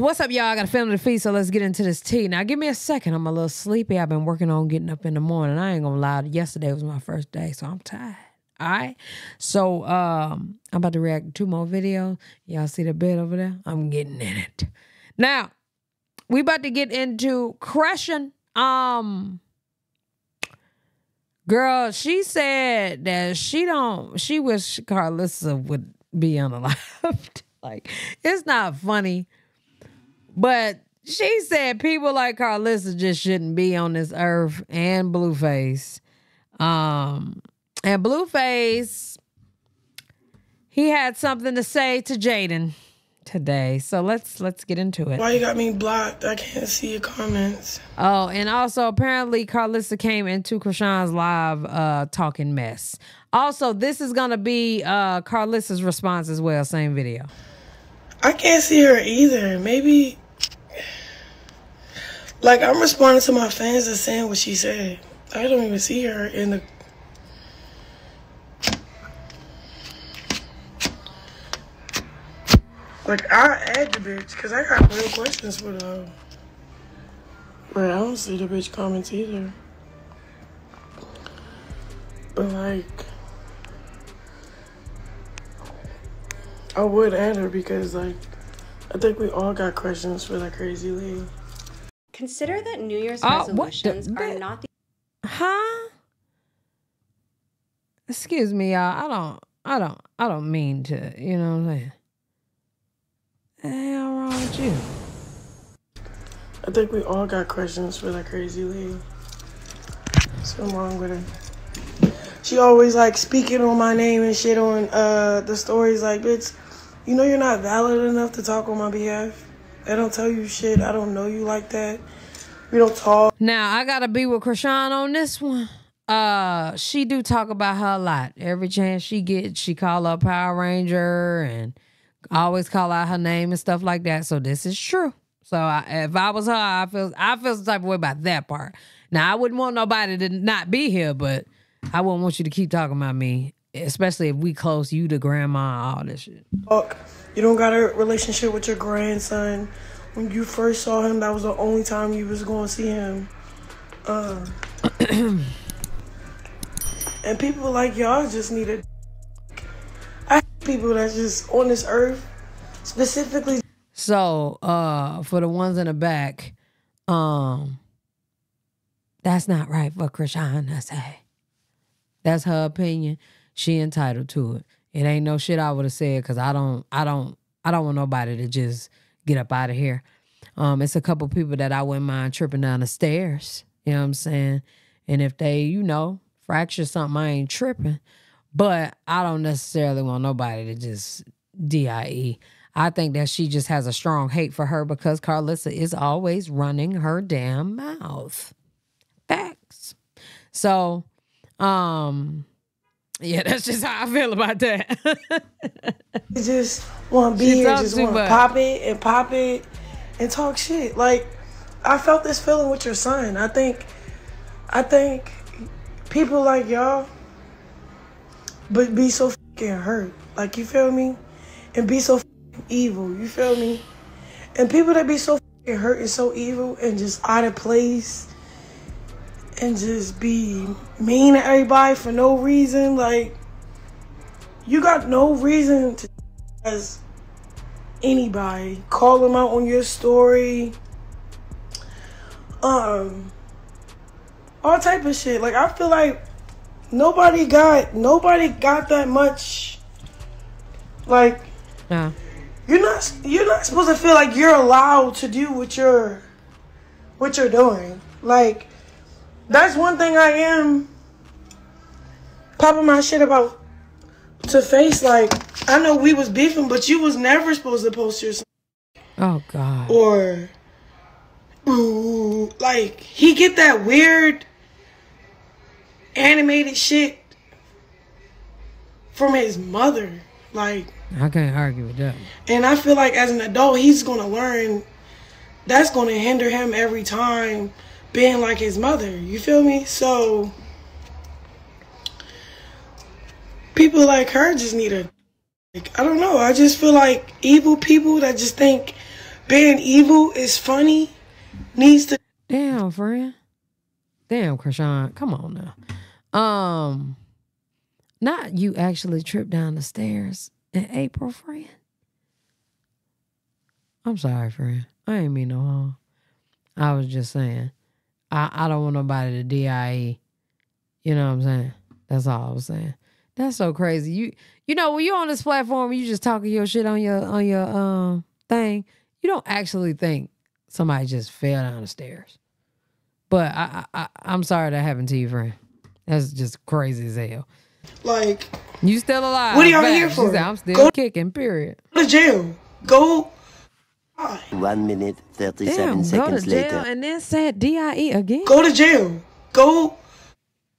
What's up, y'all? I got a family to feed, so let's get into this tea. Now, give me a second. I'm a little sleepy. I've been working on getting up in the morning. I ain't gonna lie. Yesterday was my first day, so I'm tired. All right? So, I'm about to react to 2 more videos. Y'all see the bed over there? I'm getting in it. Now, we about to get into Chrisean. Girl, she said that she wish Karlissa would be unalived. Like, it's not funny. But she said people like Karlissa just shouldn't be on this earth, and Blueface. And Blueface, he had something to say to Jaidyn today. So let's get into it. Why you got me blocked? I can't see your comments. Oh, and also apparently Karlissa came into Chrisean's live talking mess. Also, this is gonna be Karlissa's response as well, same video. I can't see her either. Maybe. Like, I'm responding to my fans and saying what she said. I don't even see her in the... Like, I add the bitch, because I got real questions for them. But I don't see the bitch comments either. But, like... I would add her because, like, I think we all got questions for that crazy lady. Consider that New Year's resolutions are not the... Huh? Excuse me, y'all. I don't mean to, you know what I'm saying? The hell wrong with you? I think we all got questions for that crazy lady. What's wrong with her? She always, like, speaking on my name and shit on the stories. Like, bitch, you know you're not valid enough to talk on my behalf. I don't tell you shit. I don't know you like that. We don't talk. Now, I gotta be with Chrisean on this one. She do talk about her a lot. Every chance she gets, she call up Power Ranger and always call out her name and stuff like that. So this is true. So if I was her, I feel some type of way about that part. Now, I wouldn't want nobody to not be here, but I wouldn't want you to keep talking about me, especially if we close you to grandma and all this shit. Fuck. You don't got a relationship with your grandson. When you first saw him, that was the only time you was going to see him. And people like y'all just need a... I hate people that's just on this earth, specifically. So, for the ones in the back, that's not right for Chrisean, I say. That's her opinion. She entitled to it. It ain't no shit I would have said, because I don't want nobody to just get up out of here. It's a couple people that I wouldn't mind tripping down the stairs. You know what I'm saying? And if they, you know, fracture something, I ain't tripping. But I don't necessarily want nobody to just die. I think that she just has a strong hate for her because Karlissa is always running her damn mouth. Facts. So, yeah, that's just how I feel about that. You just want to be here, just want to pop it and talk shit. Like, I felt this feeling with your son. I think people like y'all but be so fucking hurt. Like, you feel me? And be so fucking evil. You feel me? And people that be so fucking hurt and so evil and just out of place. And just be mean to everybody for no reason. Like, you got no reason to as anybody. Call them out on your story. All type of shit. Like, I feel like nobody got that much. Like, yeah. You're not supposed to feel like you're allowed to do what you're doing. Like, that's one thing I am popping my shit about to Face. Like, I know we was beefing, but you was never supposed to post your... Oh, God. Or, ooh, like, he get that weird animated shit from his mother. Like, I can't argue with that. And I feel like as an adult, he's going to learn that's going to hinder him every time. Being like his mother, you feel me? So people like her just need a... Like, I don't know. I just feel like evil people that just think being evil is funny needs to... Damn, friend. Damn, Chrisean. Come on now. Not you actually tripped down the stairs in April, friend. I'm sorry, friend. I ain't mean no harm. I was just saying. I don't want nobody to DIE. You know what I'm saying? That's all I was saying. That's so crazy. You know, when you're on this platform, you just talking your shit on your thing. You don't actually think somebody just fell down the stairs. But I'm sorry that happened to you, friend. That's just crazy as hell. Like, you still alive? What are y'all here for? Said, I'm still kicking. Period. Go to jail. Go. 1 minute 37 seconds later. And then said DIE again. Go to jail. Go.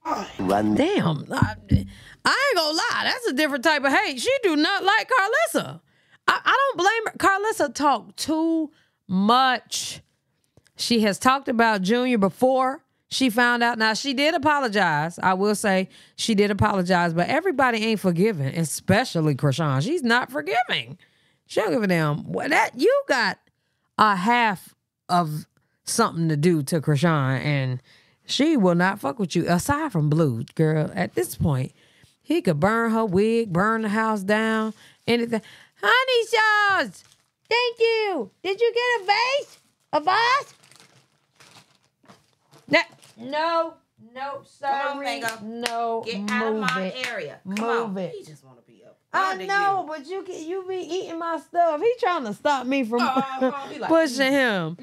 Damn. I ain't gonna lie. That's a different type of hate. She do not like Karlissa. I don't blame her. Karlissa talked too much. She has talked about Junior before she found out. Now, she did apologize. I will say she did apologize, but everybody ain't forgiving, especially Chrisean. She's not forgiving. She don't give a damn. Well, that, you got a half of something to do to Chrisean, and she will not fuck with you, aside from Blue, girl. At this point, he could burn her wig, burn the house down, anything. Honey sauce, thank you. Did you get a vase? A vase? No, sorry. No, get out of my area. Come on. It. He just want to be up. I know, but you be eating my stuff. He trying to stop me from pushing him.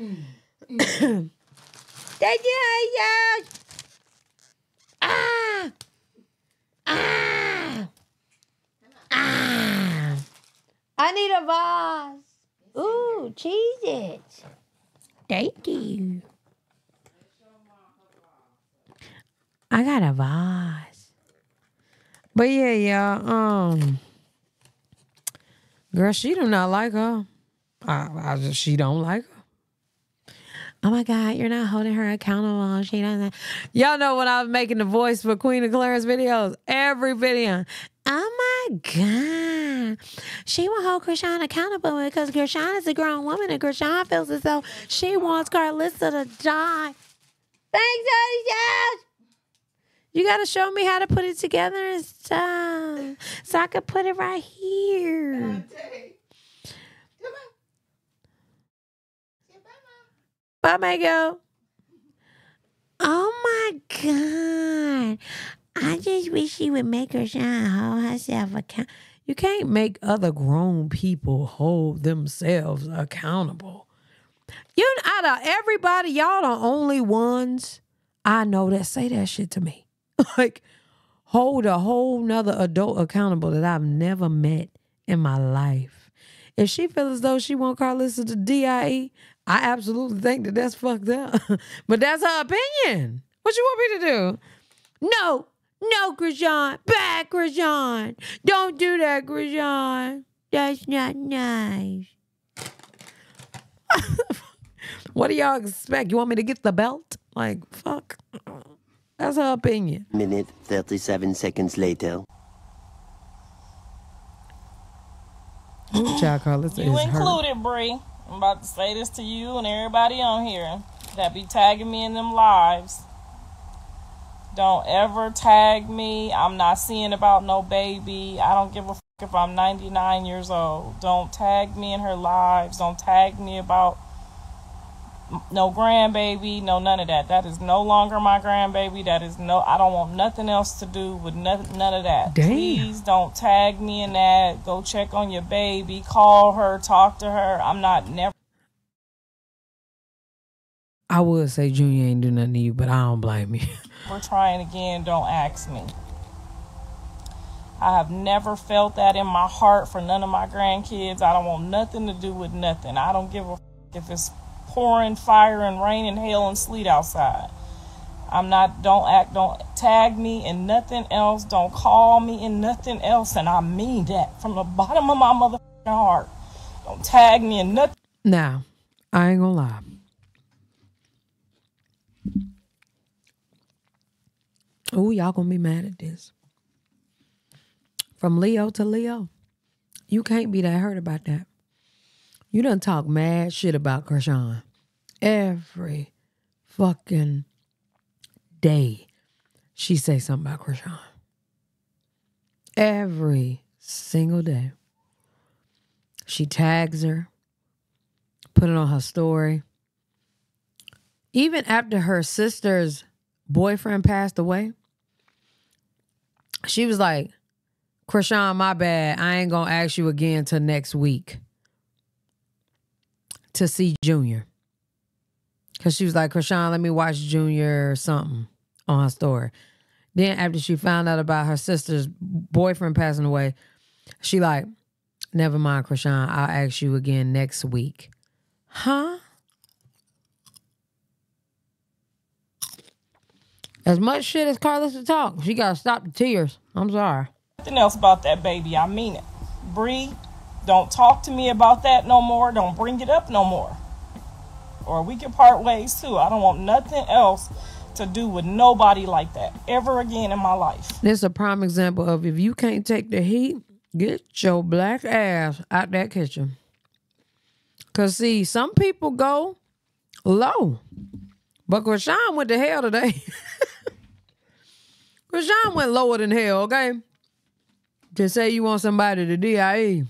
Thank you, honey sauce. I need a vase. Ooh, cheese it. Thank you. I got a vase. But yeah, y'all. Girl, she do not like her. She don't like her. Oh my God, you're not holding her accountable. She doesn't. Y'all know when I was making the voice for Queen of Clarence videos, every video. Oh my God. She won't hold Chrisean accountable because Chrisean is a grown woman and Chrisean feels as though she wants Karlissa to die. Thanks, honey. You got to show me how to put it together and stuff so I could put it right here. Bye, Mango. Oh my God. I just wish she would make Chrisean hold herself accountable. You can't make other grown people hold themselves accountable. You out of everybody, y'all the only ones I know that say that shit to me. Like, hold a whole nother adult accountable that I've never met in my life. If she feels as though she wants Karlissa to DIE, I absolutely think that that's fucked up. But that's her opinion. What you want me to do? No, Chrisean. Bad, Chrisean. Don't do that, Chrisean. That's not nice. What do y'all expect? You want me to get the belt? Like, fuck. That's her opinion. 1 minute 37 seconds later. You included, Bree. I'm about to say this to you and everybody on here that be tagging me in them lives. Don't ever tag me. I'm not seeing about no baby. I don't give a fuck if I'm 99 years old. Don't tag me in her lives. Don't tag me about no grandbaby. No, none of that. That is no longer my grandbaby. That is no, I don't want nothing else to do with none of that. Damn. Please don't tag me in that. Go check on your baby. Call her. Talk to her. I'm not never. I would say Junior ain't do nothing to you, but I don't blame you. We're trying again, don't ask me. I have never felt that in my heart for none of my grandkids. I don't want nothing to do with nothing. I don't give a f if it's pouring fire and rain and hail and sleet outside. I'm not, don't tag me in nothing else. Don't call me in nothing else. And I mean that from the bottom of my motherfucking heart. Don't tag me in nothing. Now, I ain't gonna lie. Oh, y'all gonna be mad at this. From Leo to Leo, you can't be that hurt about that. You done talk mad shit about Chrisean every fucking day. She say something about Chrisean every single day. She tags her, put it on her story. Even after her sister's boyfriend passed away, she was like, Chrisean, my bad. I ain't gonna ask you again till next week to see Junior. Because she was like, Chrisean, let me watch Junior or something on her story. Then after she found out about her sister's boyfriend passing away, she like, never mind, Chrisean, I'll ask you again next week. Huh? As much shit as Karlissa talk, she gotta stop the tears. I'm sorry. Nothing else about that baby. I mean it. Bree, don't talk to me about that no more. Don't bring it up no more. Or we can part ways too. I don't want nothing else to do with nobody like that ever again in my life. This is a prime example of if you can't take the heat, get your black ass out that kitchen. Because see, some people go low. But Chrisean went to hell today. Chrisean went lower than hell, okay? To say you want somebody to DIE.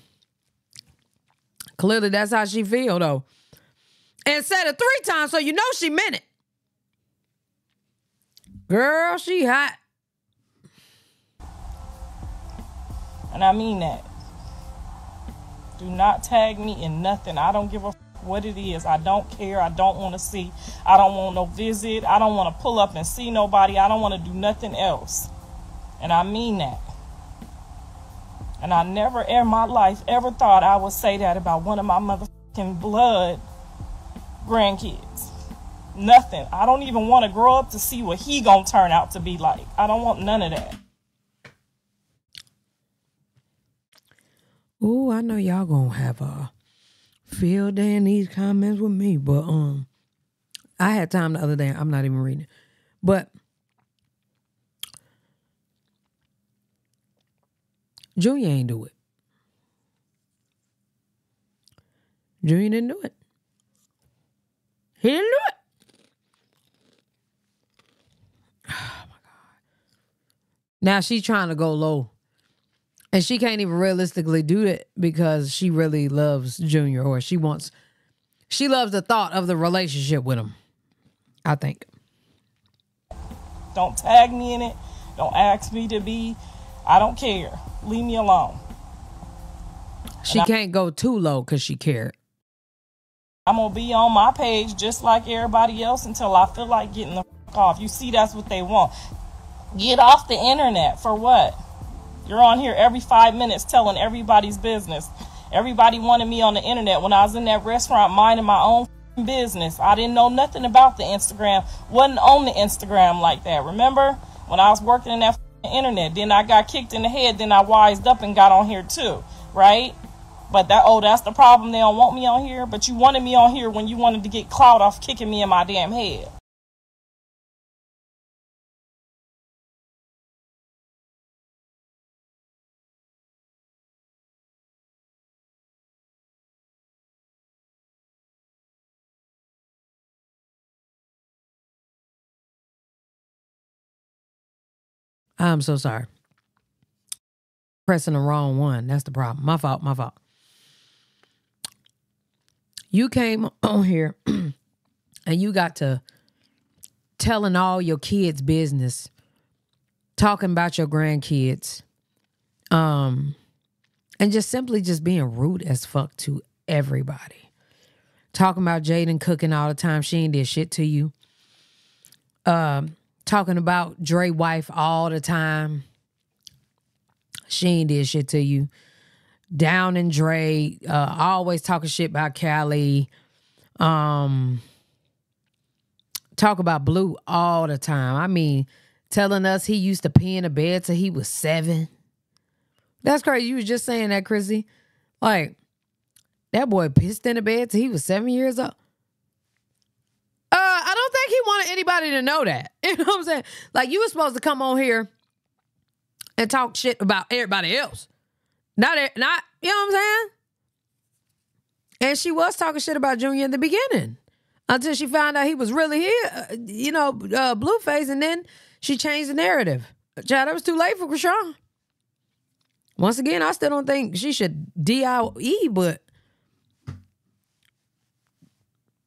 Clearly, that's how she feel, though. And said it 3 times, so you know she meant it. Girl, she hot. And I mean that. Do not tag me in nothing. I don't give a what it is. I don't care. I don't want to see. I don't want no visit. I don't want to pull up and see nobody. I don't want to do nothing else. And I mean that. And I never in my life ever thought I would say that about one of my motherfucking blood grandkids. Nothing. I don't even want to grow up to see what he gonna turn out to be like. I don't want none of that. Ooh, I know y'all gonna have a field day in these comments with me, but I had time the other day. I'm not even reading it. But Junior ain't do it. Junior didn't do it. He didn't do it. Oh, my God. Now she's trying to go low. And she can't even realistically do it because she really loves Junior, or she loves the thought of the relationship with him, I think. Don't tag me in it. Don't ask me to be. I don't care. Leave me alone. She can't go too low because she cared. I'm going to be on my page just like everybody else until I feel like getting the fuck off. You see, that's what they want. Get off the internet for what? You're on here every 5 minutes telling everybody's business. Everybody wanted me on the internet when I was in that restaurant minding my own business. I didn't know nothing about the Instagram. Wasn't on the Instagram like that. Remember when I was working in that internet? Then I got kicked in the head. Then I wised up and got on here too, right? But that, oh, that's the problem. They don't want me on here. But you wanted me on here when you wanted to get clout off kicking me in my damn head. I'm so sorry. Pressing the wrong one. That's the problem. My fault, my fault. You came on here and you got to telling all your kids' business, talking about your grandkids, and just simply just being rude as fuck to everybody. Talking about Jaidyn cooking all the time. She ain't did shit to you. Talking about Dre wife all the time. She ain't did shit to you. Down and Dre, always talking shit about Callie. Talk about Blue all the time. I mean, telling us he used to pee in the bed till he was 7. That's crazy. You was just saying that, Chrissy. Like, that boy pissed in the bed till he was 7 years old. I don't think he wanted anybody to know that. You know what I'm saying? Like, you were supposed to come on here and talk shit about everybody else. Not, you know what I'm saying? And she was talking shit about Junior in the beginning until she found out he was really here, you know, Blueface, and then she changed the narrative. Child, that was too late for Chrisean. Once again, I still don't think she should DIE, but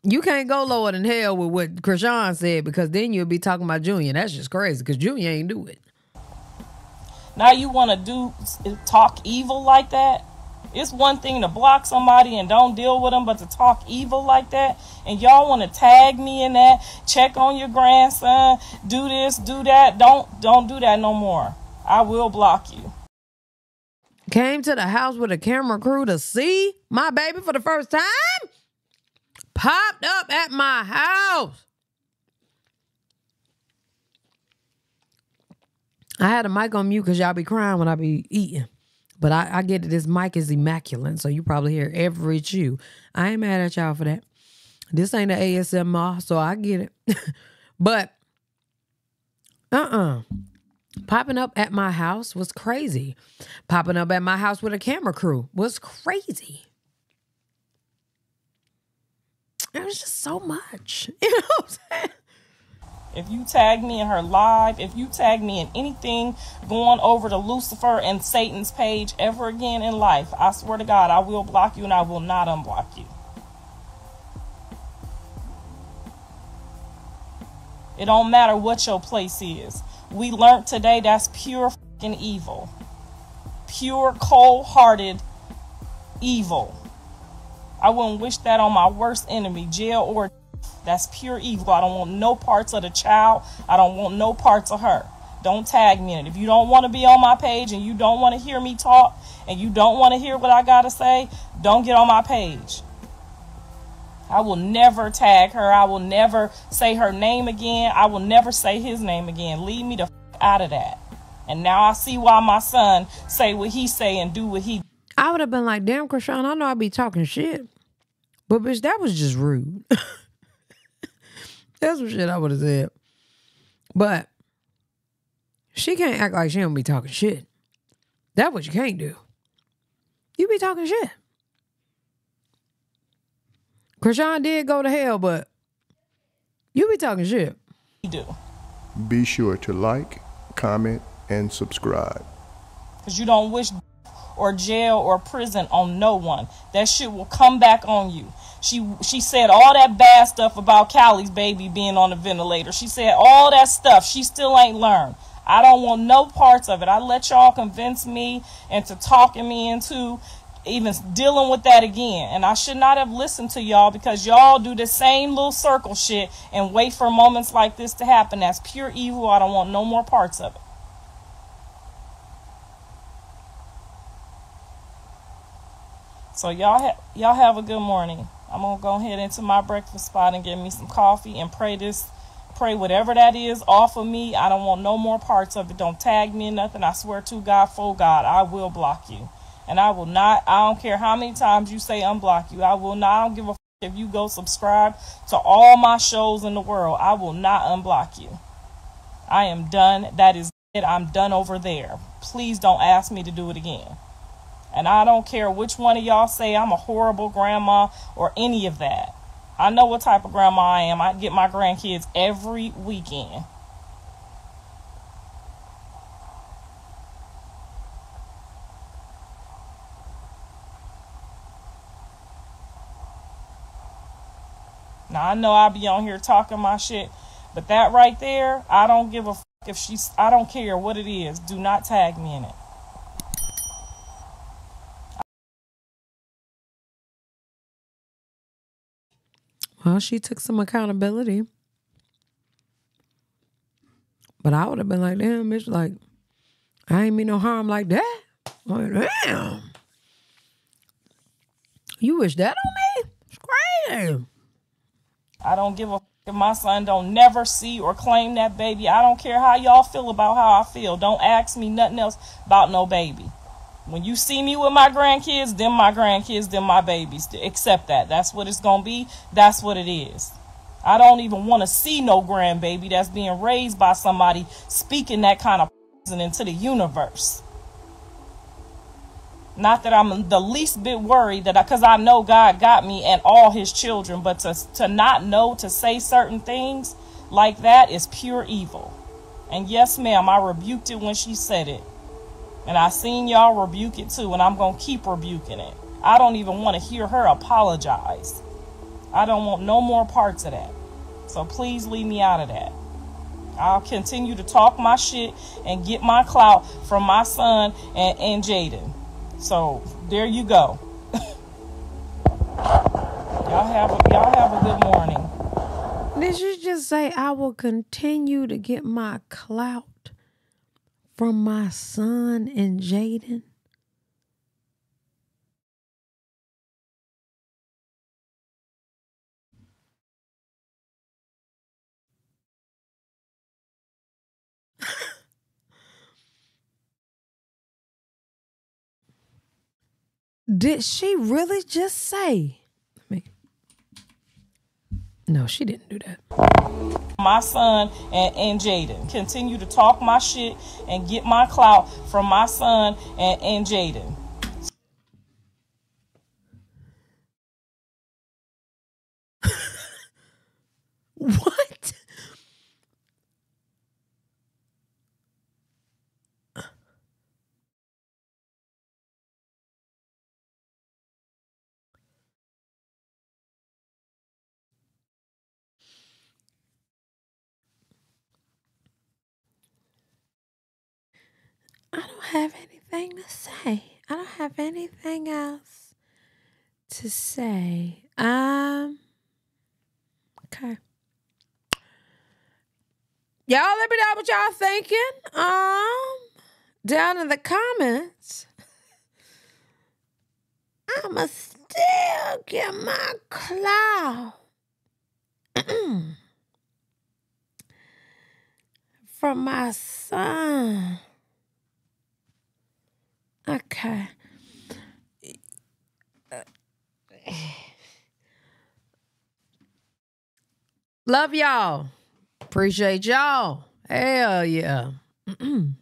you can't go lower than hell with what Chrisean said, because then you'll be talking about Junior. That's just crazy, because Junior ain't do it. Now you want to talk evil like that? It's one thing to block somebody and don't deal with them, but to talk evil like that, and y'all want to tag me in that, check on your grandson, do this, do that. Don't do that no more. I will block you. Came to the house with a camera crew to see my baby for the first time? Popped up at my house. I had a mic on mute because y'all be crying when I be eating. But I get that this mic is immaculate, so you probably hear every chew. I ain't mad at y'all for that. This ain't an ASMR, so I get it. But, popping up at my house was crazy. Popping up at my house with a camera crew was crazy. It was just so much. You know what I'm saying? If you tag me in her live, if you tag me in anything going over to Lucifer and Satan's page ever again in life, I swear to God, I will block you and I will not unblock you. It don't matter what your place is. We learned today that's pure fucking evil. Pure, cold-hearted evil. I wouldn't wish that on my worst enemy, jail or... That's pure evil. I don't want no parts of the child. I don't want no parts of her. Don't tag me in it. If you don't want to be on my page and you don't want to hear me talk and you don't want to hear what I got to say, don't get on my page. I will never tag her. I will never say her name again. I will never say his name again. Leave me the f out of that. And now I see why my son say what he say and do what he do. I would have been like, damn, Chrisean, I know I be talking shit, but bitch, that was just rude. That's some shit I would have said. But she can't act like she don't be talking shit. That's what you can't do. You be talking shit. Chrisean did go to hell, but you be talking shit. You do. Be sure to like, comment, and subscribe. Because you don't wish or jail or prison on no one. That shit will come back on you. She said all that bad stuff about Callie's baby being on the ventilator. She said all that stuff. She still ain't learned. I don't want no parts of it. I let y'all convince me into talking me into even dealing with that again. And I should not have listened to y'all, because y'all do the same little circle shit and wait for moments like this to happen. That's pure evil. I don't want no more parts of it. So y'all have a good morning. I'm going to go ahead into my breakfast spot and get me some coffee and pray whatever that is off of me. I don't want no more parts of it. Don't tag me in nothing. I swear to God, for God, I will block you. And I will not, I don't care how many times you say unblock you. I will not, I don't give a f if you go subscribe to all my shows in the world. I will not unblock you. I am done. That is it. I'm done over there. Please don't ask me to do it again. And I don't care which one of y'all say I'm a horrible grandma or any of that. I know what type of grandma I am. I get my grandkids every weekend. Now, I know I be on here talking my shit, but that right there, I don't give a fuck if she's, I don't care what it is. Do not tag me in it. Well, she took some accountability. But I would have been like, damn, bitch, like, I ain't mean no harm like that. Like, damn. You wish that on me? It's crazy. I don't give a f if my son don't never see or claim that baby. I don't care how y'all feel about how I feel. Don't ask me nothing else about no baby. When you see me with my grandkids, then my babies. Accept that. That's what it's going to be. That's what it is. I don't even want to see no grandbaby that's being raised by somebody speaking that kind of poison into the universe. Not that I'm the least bit worried, that because I know God got me and all his children, but to not know, to say certain things like that is pure evil. And yes, ma'am, I rebuked it when she said it. And I seen y'all rebuke it too, and I'm going to keep rebuking it. I don't even want to hear her apologize. I don't want no more parts of that. So please leave me out of that. I'll continue to talk my shit and get my clout from my son and Jaidyn. So there you go. y'all have a good morning. Did you just say I will continue to get my clout from my son and Jaidyn? Did she really just say? No, she didn't do that. My son and Jaidyn. Continue to talk my shit and get my clout from my son and Jaidyn. What? I don't have anything to say. I don't have anything else to say. Okay. Y'all let me know what y'all thinking. Down in the comments. I'ma still get my clout from my son. Okay. Love y'all. Appreciate y'all. Hell yeah.